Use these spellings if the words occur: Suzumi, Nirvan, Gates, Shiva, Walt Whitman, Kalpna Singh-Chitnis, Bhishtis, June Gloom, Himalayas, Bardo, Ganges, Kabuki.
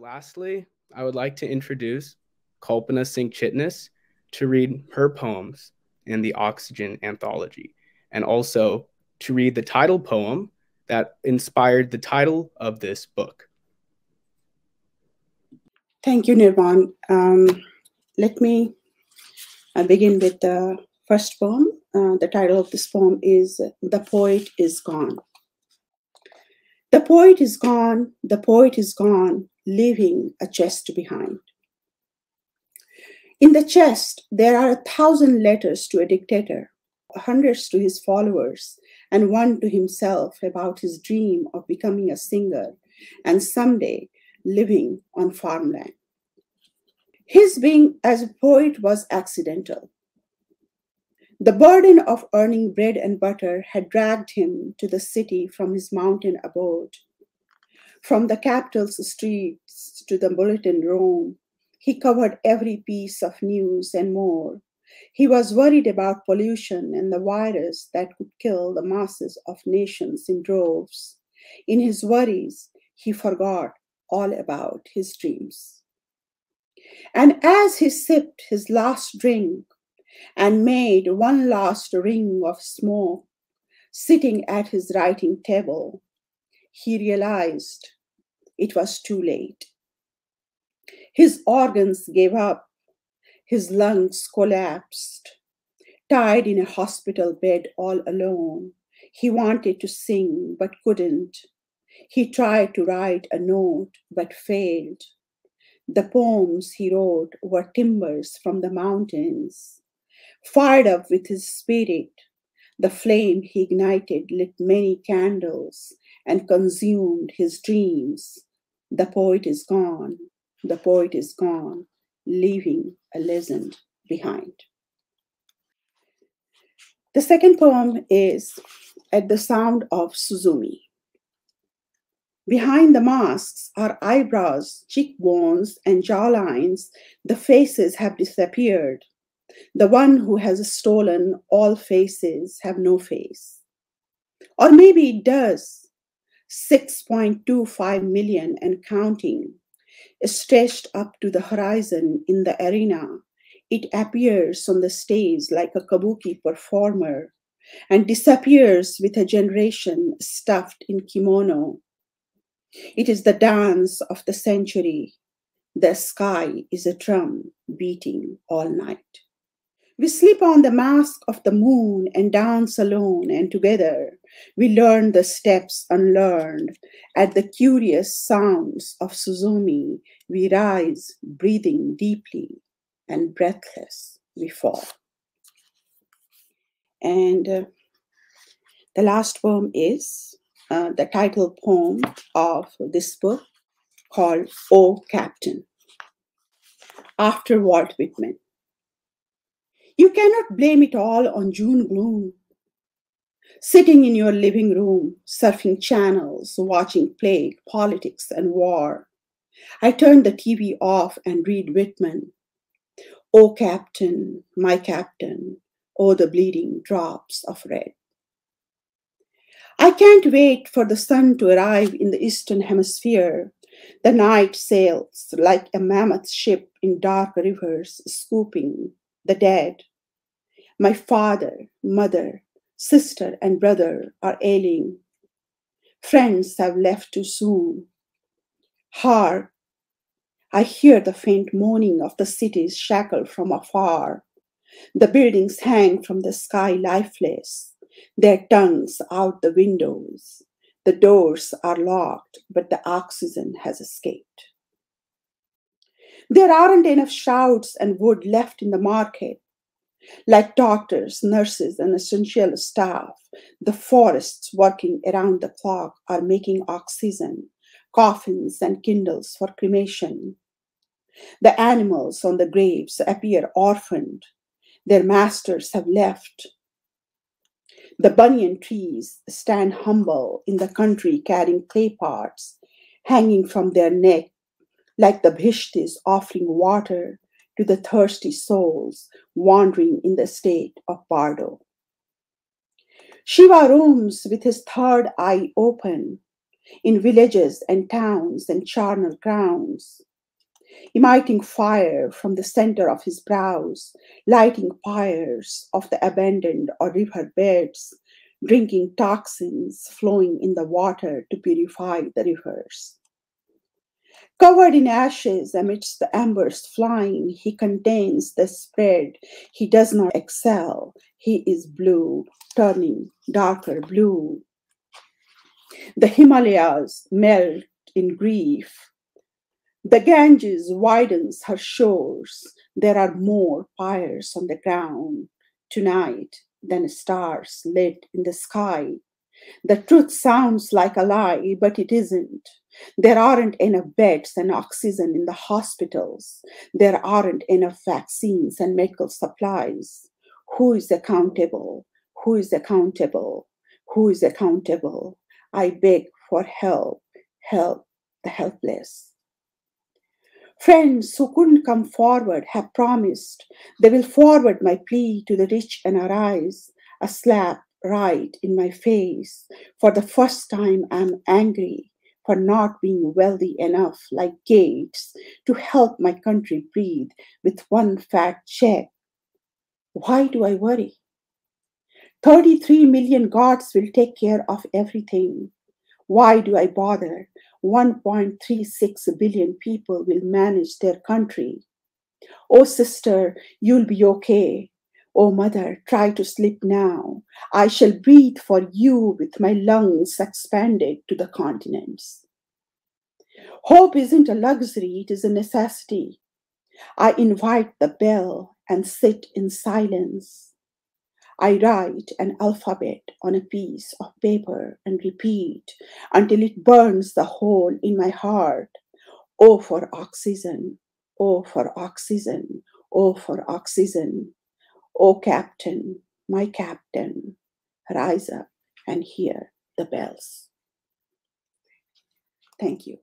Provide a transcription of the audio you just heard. Lastly, I would like to introduce Kalpna Singh-Chitnis to read her poems in the Oxygen anthology, and also to read the title poem that inspired the title of this book. Thank you, Nirvan. Let me begin with the first poem. The title of this poem is "The Poet Is Gone." The poet is gone, the poet is gone, leaving a chest behind. In the chest, there are 1,000 letters to a dictator, hundreds to his followers, and one to himself about his dream of becoming a singer and someday living on farmland. His being as a poet was accidental. The burden of earning bread and butter had dragged him to the city from his mountain abode. From the capital's streets to the bulletin room, he covered every piece of news and more. He was worried about pollution and the virus that could kill the masses of nations in droves. In his worries, he forgot all about his dreams. And as he sipped his last drink, and made one last ring of smoke, sitting at his writing table, he realized it was too late. His organs gave up, his lungs collapsed. Tied in a hospital bed all alone, he wanted to sing but couldn't. He tried to write a note but failed. The poems he wrote were timbers from the mountains. Fired up with his spirit, the flame he ignited lit many candles and consumed his dreams. The poet is gone, the poet is gone, leaving a legend behind. The second poem is "At the Sound of Suzumi." Behind the masks are eyebrows, cheekbones, and jawlines. The faces have disappeared. The one who has stolen all faces have no face. Or maybe it does. 6.25 million and counting. Stretched up to the horizon in the arena, it appears on the stage like a kabuki performer and disappears with a generation stuffed in kimono. It is the dance of the century. The sky is a drum beating all night. We slip on the mask of the moon and dance alone, and together we learn the steps unlearned. At the curious sounds of Suzumi, we rise, breathing deeply, and breathless we fall. And the last poem is the title poem of this book, called "O Captain," after Walt Whitman. You cannot blame it all on June Gloom. Sitting in your living room, surfing channels, watching plague, politics, and war, I turn the TV off and read Whitman. O Captain, my Captain, oh, the bleeding drops of red. I can't wait for the sun to arrive in the eastern hemisphere. The night sails like a mammoth ship in dark rivers, scooping the dead. My father, mother, sister, and brother are ailing. Friends have left too soon. Hark! I hear the faint moaning of the city's shackle from afar. The buildings hang from the sky lifeless, their tongues out the windows. The doors are locked, but the oxygen has escaped. There aren't enough shouts and wood left in the market. Like doctors, nurses, and essential staff, the forests working around the clock are making oxygen, coffins, and kindles for cremation. The animals on the graves appear orphaned. Their masters have left. The banyan trees stand humble in the country, carrying clay pots hanging from their neck, like the bhishtis offering water to the thirsty souls wandering in the state of Bardo. Shiva roams with his third eye open. in villages and towns and charnel grounds, emitting fire from the center of his brows, lighting pyres of the abandoned or river beds, drinking toxins flowing in the water to purify the rivers. Covered in ashes amidst the embers flying, he contains the spread. He does not excel. He is blue, turning darker blue. The Himalayas melt in grief. The Ganges widens her shores. There are more pyres on the ground tonight than stars lit in the sky. The truth sounds like a lie, but it isn't. There aren't enough beds and oxygen in the hospitals. There aren't enough vaccines and medical supplies. Who is accountable? Who is accountable? Who is accountable? I beg for help. Help the helpless. Friends who couldn't come forward have promised they will forward my plea to the rich and arise. A slap right in my face. For the first time, I'm angry for not being wealthy enough, like Gates, to help my country breathe with one fat check. Why do I worry? 33 million gods will take care of everything. Why do I bother? 1.36 billion people will manage their country. Oh, sister, you'll be okay. Oh, mother, try to sleep now. I shall breathe for you with my lungs expanded to the continents. Hope isn't a luxury, it is a necessity. I invite the bell and sit in silence. I write an alphabet on a piece of paper and repeat until it burns the hole in my heart. Oh, for oxygen. Oh, for oxygen. Oh, for oxygen. O Captain, my Captain, rise up and hear the bells. Thank you.